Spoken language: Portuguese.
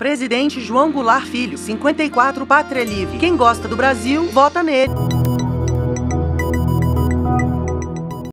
Presidente João Goulart Filho, 54, Pátria Livre. Quem gosta do Brasil, vota nele.